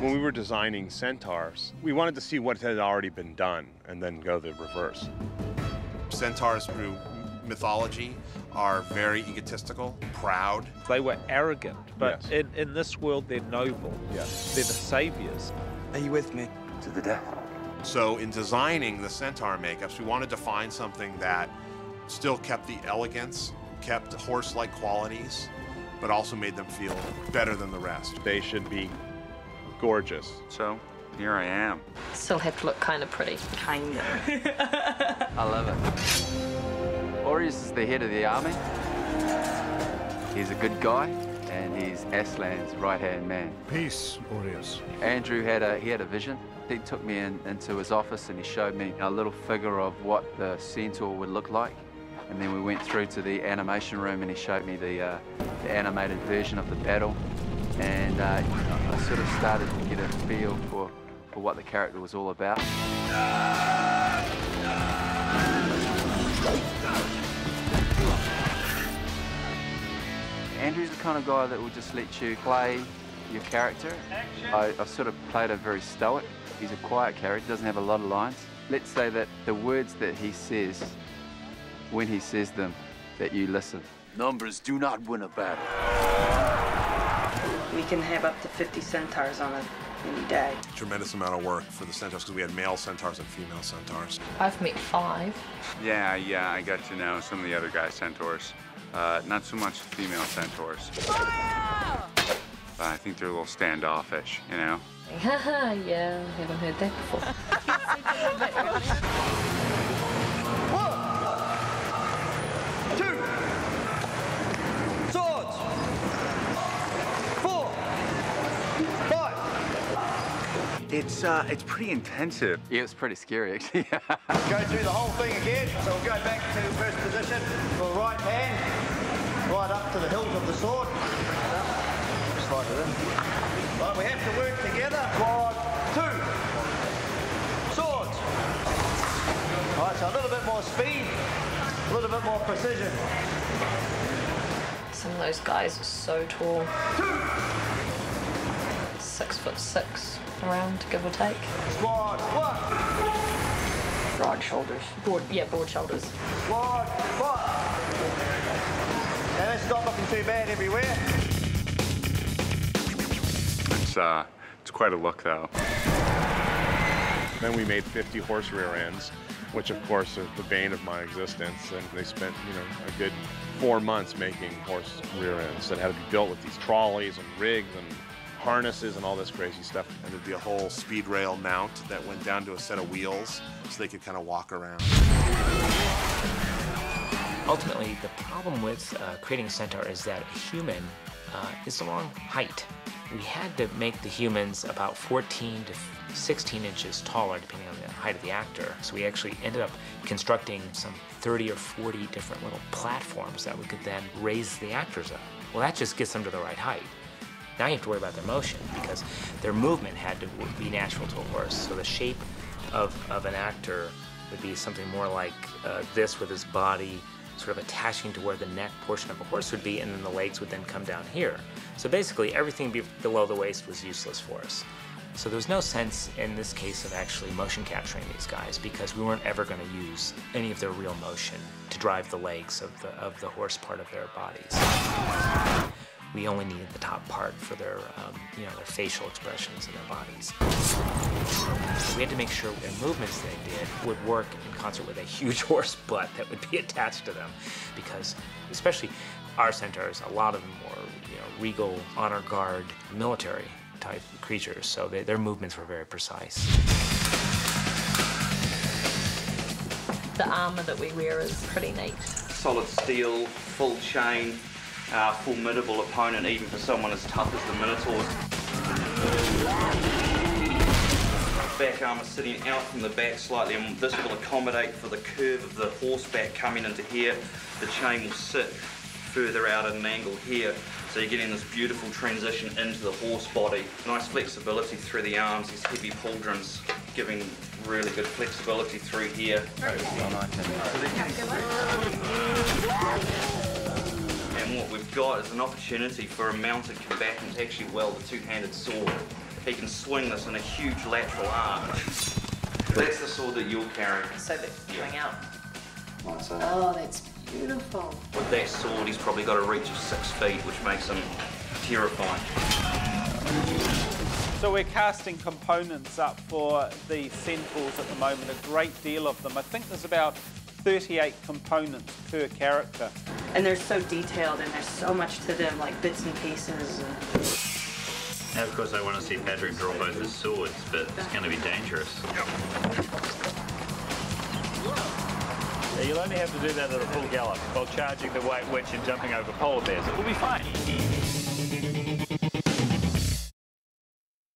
When we were designing centaurs, we wanted to see what had already been done and then go the reverse. Centaurs through mythology are very egotistical, proud. They were arrogant, but yes. in this world, they're noble. Yes. They're the saviors. Are you with me? To the death. So in designing the centaur makeups, we wanted to find something that still kept the elegance, kept horse-like qualities, but also made them feel better than the rest. They should be gorgeous. So here I am. Still had to look kind of pretty. Kind of. I love it. Oreius is the head of the army. He's a good guy, and he's Aslan's right-hand man. Peace, Oreius. Andrew had a vision. He took me into his office and he showed me a little figure of what the centaur would look like. And then we went through to the animation room and he showed me the animated version of the battle. And I sort of started to get a feel for what the character was all about. Andrew's the kind of guy that will just let you play your character. I sort of played a very stoic. He's a quiet character, doesn't have a lot of lines. Let's say that the words that he says, when he says them, that you listen. Numbers do not win a battle. We can have up to 50 centaurs on any day. Tremendous amount of work for the centaurs because we had male centaurs and female centaurs. I've met 5. Yeah, I got to know some of the other guy centaurs. Not so much female centaurs. Fire! I think they're a little standoffish, you know? Haha, yeah, I haven't heard that before. One, 2, swords, 4, 5. It's pretty intensive. Yeah, it's pretty scary, actually. Go through the whole thing again. So we'll go back to first position. We'll right hand, right up to the hilt of the sword. Right, we have to work together. 1, 2, swords. All right, so a little bit more speed, a little bit more precision. Some of those guys are so tall. 2. 6'6", around, give or take. Squad, 1. Broad shoulders. Broad shoulders. Squad, 1. And it's not looking too bad everywhere. It's quite a look, though. Then we made 50 horse rear ends, which, of course, is the bane of my existence. And they spent, a good 4 months making horse rear ends that had to be built with these trolleys and rigs and harnesses and all this crazy stuff. And there'd be a whole speed rail mount that went down to a set of wheels so they could kind of walk around. Ultimately, the problem with creating a centaur is that a human is the wrong height. We had to make the humans about 14 to 16 inches taller, depending on the height of the actor. So we actually ended up constructing some 30 or 40 different little platforms that we could then raise the actors up. Well, that just gets them to the right height. Now you have to worry about their motion, because their movement had to be natural to a horse. So the shape of an actor would be something more like this, with his body sort of attaching to where the neck portion of a horse would be, and then the legs would then come down here. So basically, everything below the waist was useless for us. So there was no sense in this case of actually motion capturing these guys, because we weren't ever going to use any of their real motion to drive the legs of the horse part of their bodies. We only needed the top part for their, their facial expressions and their bodies. We had to make sure the movements they did would work in concert with a huge horse butt that would be attached to them, because especially our centaurs, a lot of them were, regal, honor guard, military type creatures, so their movements were very precise. The armor that we wear is pretty neat. Solid steel, full chain. A formidable opponent, even for someone as tough as the Minotaur. Back armor sitting out from the back slightly, and this will accommodate for the curve of the horseback coming into here. The chain will sit further out at an angle here, so you're getting this beautiful transition into the horse body. Nice flexibility through the arms, these heavy pauldrons giving really good flexibility through here. Okay. And what we've you've got is an opportunity for a mounted combatant to actually wield a two-handed sword. He can swing this in a huge lateral arm. That's the sword that you're carrying. So that's coming out. Nice. Oh, that's beautiful. With that sword, he's probably got a reach of 6 feet, which makes him terrifying. So we're casting components up for the centaurs at the moment, a great deal of them. I think there's about 38 components per character. And they're so detailed and there's so much to them, like bits and pieces. And of course I want to see Patrick draw both his swords, but it's going to be dangerous. You'll only have to do that at a full gallop while charging the White Witch and jumping over polar bears. It will be fine.